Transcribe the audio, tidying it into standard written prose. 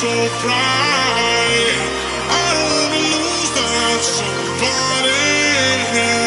so bright. I don't wanna lose that somebody.